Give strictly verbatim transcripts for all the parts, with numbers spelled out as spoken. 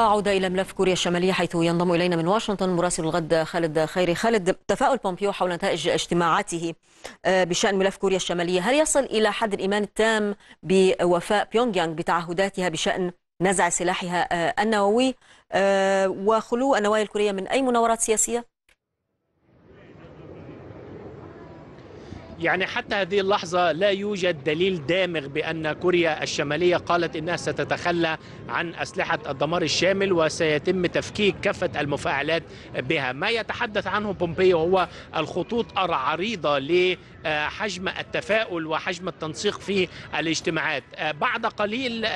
أعود إلى ملف كوريا الشمالية، حيث ينضم إلينا من واشنطن مراسل الغد خالد خيري. خالد، تفاؤل بومبيو حول نتائج اجتماعاته بشأن ملف كوريا الشمالية، هل يصل إلى حد الإيمان التام بوفاء بيونغيانغ بتعهداتها بشأن نزع سلاحها النووي وخلو النوايا الكورية من أي مناورات سياسية؟ يعني حتى هذه اللحظة لا يوجد دليل دامغ بأن كوريا الشمالية قالت أنها ستتخلى عن أسلحة الدمار الشامل وسيتم تفكيك كافة المفاعلات بها. ما يتحدث عنه بومبيو هو الخطوط العريضة لحجم التفاؤل وحجم التنسيق في الاجتماعات. بعد قليل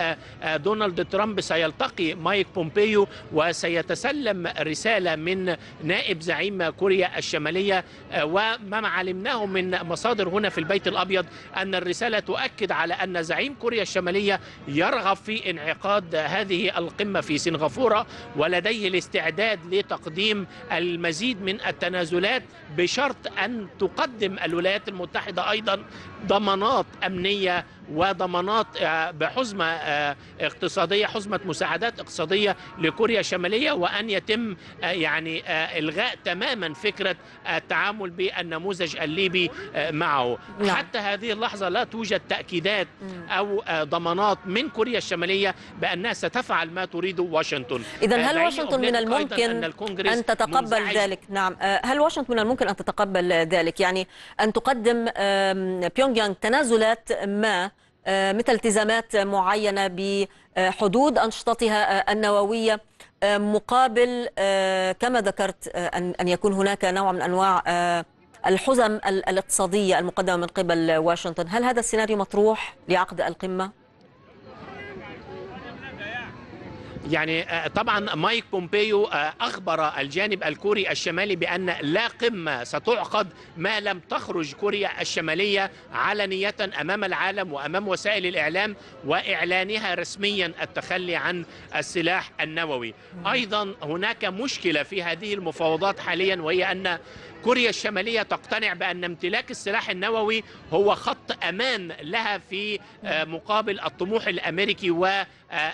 دونالد ترامب سيلتقي مايك بومبيو وسيتسلم رسالة من نائب زعيم كوريا الشمالية، وما علمناه من مصادر صادر هنا في البيت الأبيض أن الرسالة تؤكد على أن زعيم كوريا الشمالية يرغب في انعقاد هذه القمة في سنغافورة، ولديه الاستعداد لتقديم المزيد من التنازلات بشرط أن تقدم الولايات المتحدة أيضا ضمانات أمنية وضمانات بحزمة اقتصادية، حزمة مساعدات اقتصادية لكوريا الشمالية، وأن يتم يعني إلغاء تماما فكرة التعامل بالنموذج الليبي معه. لا. حتى هذه اللحظة لا توجد تأكيدات أو ضمانات من كوريا الشمالية بأنها ستفعل ما تريده واشنطن. إذا هل واشنطن من الممكن أن, أن تتقبل ذلك؟ نعم، هل واشنطن من الممكن أن تتقبل ذلك؟ يعني أن تقدم بيونغيانغ تنازلات ما مثل التزامات معينة بحدود أنشطتها النووية مقابل كما ذكرت أن يكون هناك نوع من أنواع الحزم الاقتصادية المقدمة من قبل واشنطن، هل هذا السيناريو مطروح لعقد القمة؟ يعني طبعا مايك بومبيو أخبر الجانب الكوري الشمالي بأن لا قمة ستعقد ما لم تخرج كوريا الشمالية علنية أمام العالم وأمام وسائل الإعلام وإعلانها رسميا التخلي عن السلاح النووي. أيضا هناك مشكلة في هذه المفاوضات حاليا، وهي أن كوريا الشمالية تقتنع بأن امتلاك السلاح النووي هو خط أمان لها في مقابل الطموح الأمريكي و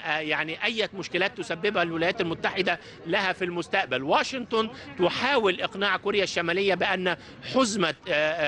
يعني أي مشكلات تسببها الولايات المتحدة لها في المستقبل. واشنطن تحاول إقناع كوريا الشمالية بأن حزمة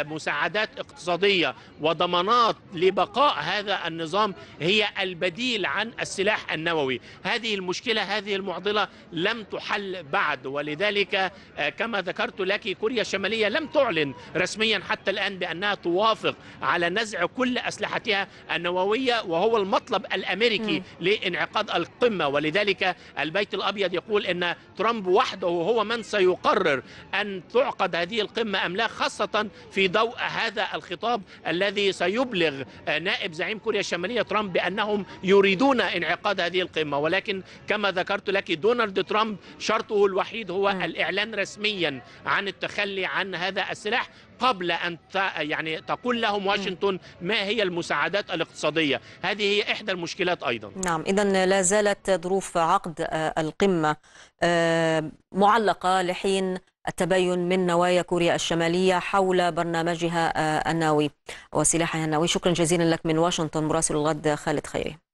مساعدات اقتصادية وضمانات لبقاء هذا النظام هي البديل عن السلاح النووي. هذه المشكلة، هذه المعضلة لم تحل بعد، ولذلك كما ذكرت لك كوريا الشمالية لم تعلن رسميا حتى الآن بأنها توافق على نزع كل أسلحتها النووية، وهو المطلب الأمريكي لانعقاد القمة. ولذلك البيت الأبيض يقول أن ترامب وحده هو من سيقرر أن تعقد هذه القمة أم لا، خاصة في ضوء هذا الخطاب الذي سيبلغ نائب زعيم كوريا الشمالية ترامب بأنهم يريدون انعقاد هذه القمة. ولكن كما ذكرت لك دونالد ترامب شرطه الوحيد هو الإعلان رسميا عن التخلي عن هذا السلاح قبل أن يعني تقول لهم واشنطن ما هي المساعدات الاقتصادية. هذه هي إحدى المشكلات أيضا. نعم، إذن لا زالت ظروف عقد القمة معلقة لحين التبين من نوايا كوريا الشمالية حول برنامجها النووي وسلاحها النووي. شكرا جزيلا لك من واشنطن مراسل الغد خالد خيري.